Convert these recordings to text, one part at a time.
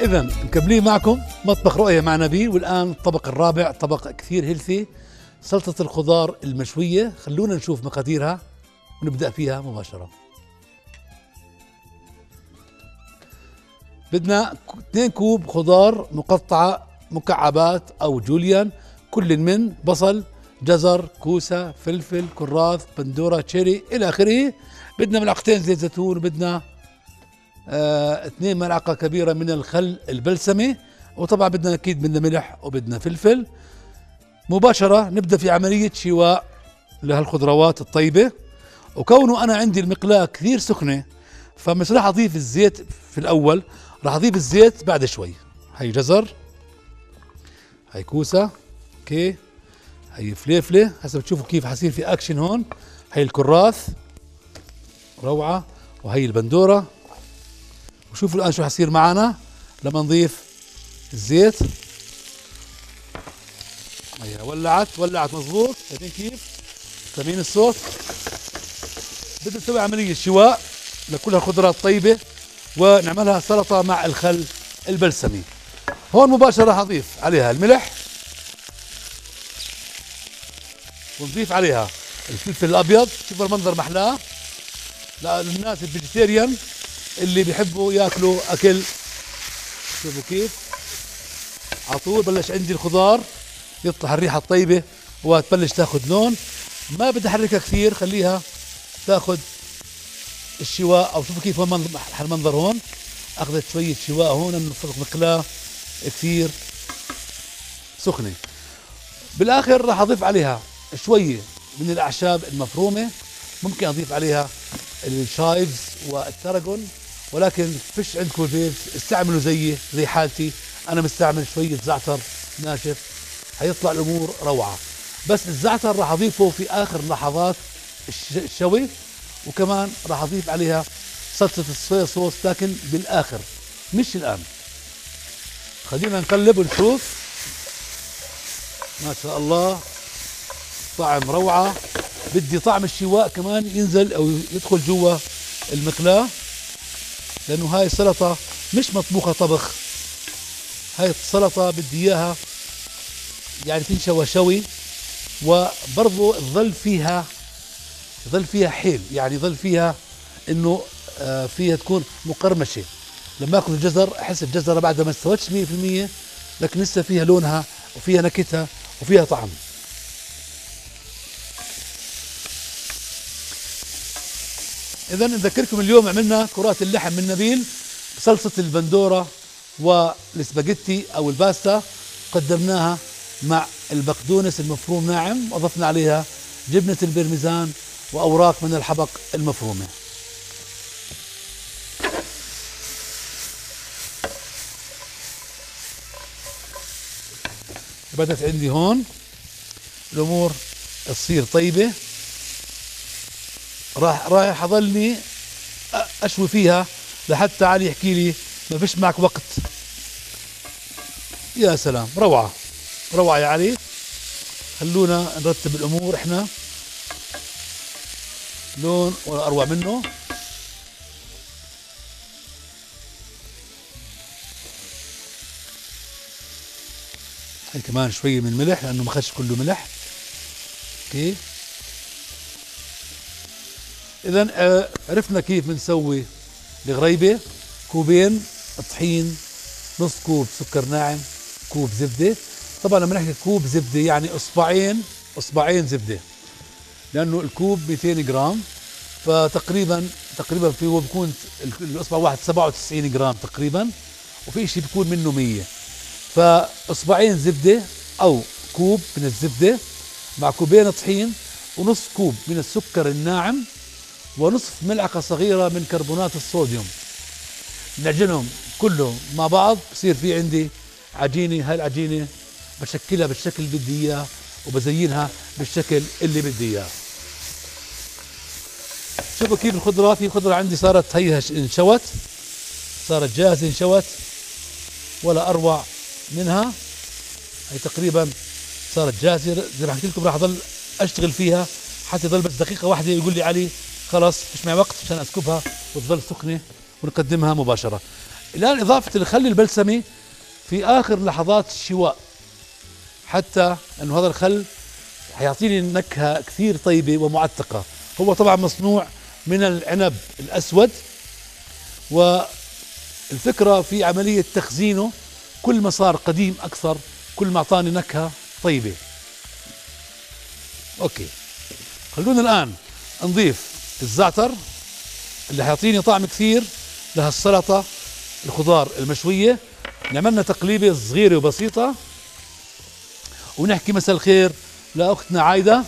إذا مكملين معكم مطبخ رؤيا مع نبيل، والآن الطبق الرابع، طبق كثير هيلثي، سلطة الخضار المشوية. خلونا نشوف مقاديرها ونبدأ فيها مباشرة. بدنا 2 كوب خضار مقطعة مكعبات أو جوليان، كل من بصل، جزر، كوسة، فلفل، كراث، بندورة، تشيري إلى آخره. بدنا ملعقتين زيت زيتون، وبدنا 2 ملعقة كبيرة من الخل البلسمي، وطبعا بدنا أكيد بدنا ملح وبدنا فلفل. مباشرة نبدأ في عملية شواء لهالخضروات الطيبة، وكونه أنا عندي المقلاة كثير سخنة فمش راح أضيف الزيت في الأول، راح أضيف الزيت بعد شوي. هي جزر، هي كوسة، اوكي، هي فليفلة، هسا بتشوفوا كيف حصير في أكشن هون. هي الكراث روعة، وهي البندورة، وشوفوا الآن شو حصير معنا لما نضيف الزيت. هي ولعت مظبوط، شايفين كيف؟ سامعين الصوت؟ بدنا نسوي عملية شواء لكل هالخضرات الطيبة ونعملها سلطة مع الخل البلسمي. هون مباشرة راح أضيف عليها الملح، ونضيف عليها الفلفل الأبيض. شوفوا المنظر محلاه للناس الفيجيتيريان اللي بيحبوا ياكلوا أكل. شوفوا كيف على طول بلش عندي الخضار يطلع الريحة الطيبة وتبلش تاخذ لون. ما بدي أحركها كثير، خليها تاخذ الشواء. أو شوفوا كيف المنظر هون، أخذت شوية شواء هون من المقلاة كثير سخنة. بالآخر راح أضيف عليها شوية من الأعشاب المفرومة، ممكن أضيف عليها الشايفز والتراجون، ولكن فيش عندكم فيفز استعملوا زي حالتي أنا، مستعمل شوية زعتر ناشف، هيطلع الأمور روعة. بس الزعتر راح أضيفه في آخر لحظات الشوي، وكمان راح أضيف عليها صلصة الصويا صوص، لكن بالآخر مش الآن. خلينا نقلب ونشوف. ما شاء الله طعم روعة. بدي طعم الشواء كمان ينزل أو يدخل جوا المقلاة، لأنه هاي السلطة مش مطبوخة طبخ، هاي السلطة بدي إياها يعني تنشوى شوي، وبرضه تظل فيها حيل، يعني يظل فيها إنه فيها تكون مقرمشة. لما اكل الجزر احس الجزره بعدها ما استوتش 100%، لكن لسه فيها لونها وفيها نكهتها وفيها طعم. اذا نذكركم اليوم عملنا كرات اللحم من نبيل بصلصه البندوره والسباجيتي او الباستا، قدمناها مع البقدونس المفروم ناعم، واضفنا عليها جبنه البرميزان واوراق من الحبق المفرومه. بدت عندي هون الامور تصير طيبه، رايح اضلني اشوي فيها لحتى علي يحكي لي ما فيش معك وقت. يا سلام، روعه روعه يا علي. خلونا نرتب الامور احنا، لون ولا اروع منه. هي كمان شوية من الملح لأنه ما خدش كله ملح. اوكي، إذا عرفنا كيف بنسوي الغريبة. كوبين طحين، نص كوب سكر ناعم، كوب زبدة. طبعا لما نحكي كوب زبدة يعني إصبعين زبدة، لأنه الكوب 200 جرام، فتقريبا فيه بكون الإصبع واحد 97 جرام تقريبا، وفي شيء بكون منه 100. فاصبعين زبده او كوب من الزبده مع كوبين طحين ونص كوب من السكر الناعم ونصف ملعقه صغيره من كربونات الصوديوم. نعجنهم كلهم مع بعض، بصير في عندي عجينه. هاي العجينه بشكلها بالشكل اللي بدي اياه، وبزينها بالشكل اللي بدي اياه. شوفوا كيف الخضره، في خضره عندي صارت هيها انشوت، صارت جاهزه انشوت، ولا اروع منها. هي تقريبا صارت جاهزه، زي ما حكيت لكم راح اضل اشتغل فيها حتى تضل بس دقيقه واحده يقول لي علي خلص مش معي وقت، عشان اسكبها وتضل سخنه ونقدمها مباشره. الآن إضافة الخل البلسمي في آخر لحظات الشواء، حتى أنه هذا الخل حيعطيني نكهة كثير طيبة ومعتقة. هو طبعا مصنوع من العنب الأسود، والفكرة في عملية تخزينه كل ما صار قديم أكثر كل ما أعطاني نكهة طيبة. أوكي، خلونا الآن نضيف الزعتر اللي حيعطيني طعم كثير لهالسلطة الخضار المشوية. نعملنا تقليبة صغيرة وبسيطة، ونحكي مساء الخير لأختنا عايدة.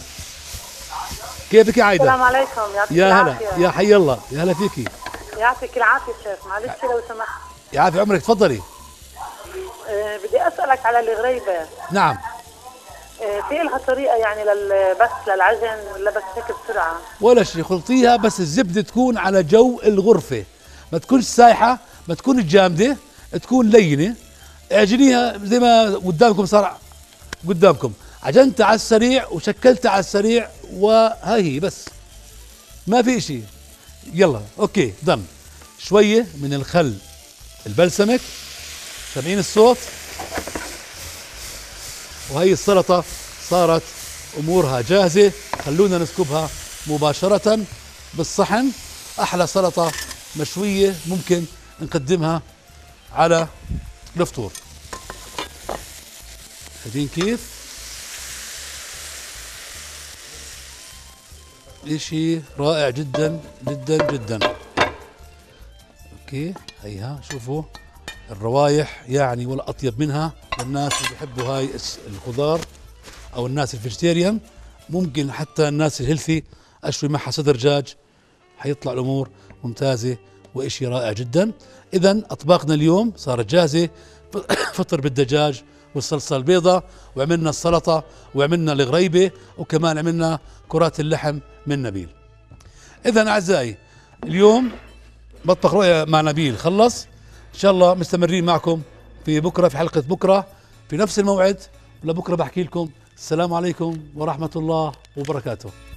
كيفك يا عايدة؟ السلام عليكم، يعطيك العافية. يا هلا، يا حي الله، يا هلا فيكي. يعطيك العافية شيخ، معلش لو سمحت. يعافي عمرك، تفضلي. بدي أسألك على الغريبة. نعم. في لها طريقة يعني بس للعجن ولا بس هيك بسرعة؟ ولا شيء، خلطيها بس الزبدة تكون على جو الغرفة، ما تكونش سايحة، ما تكونش جامدة، تكون لينة. اعجنيها زي ما قدامكم صار قدامكم، عجنتها على السريع وشكلتها على السريع، وهاي هي بس ما في شيء. يلا اوكي، دم شوية من الخل البلسمك، سامعين الصوت؟ وهي السلطة صارت أمورها جاهزة. خلونا نسكبها مباشرة بالصحن. أحلى سلطة مشوية ممكن نقدمها على الفطور. شايفين كيف؟ إشي رائع جدا جدا جدا. أوكي، هيها شوفوا الروائح يعني ولا أطيب منها. الناس اللي بيحبوا هاي الخضار او الناس الفيجيتيريان، ممكن حتى الناس الهيلثي اشوي معها صدر دجاج، حيطلع الامور ممتازه واشي رائع جدا. اذا اطباقنا اليوم صارت جاهزه، فطر بالدجاج والصلصه البيضاء، وعملنا السلطه، وعملنا الغريبه، وكمان عملنا كرات اللحم من نبيل. اذا اعزائي اليوم مطبخ رؤيا مع نبيل خلص، ان شاء الله مستمرين معكم في بكرة، في حلقة بكرة في نفس الموعد. لبكرة بحكي لكم السلام عليكم ورحمة الله وبركاته.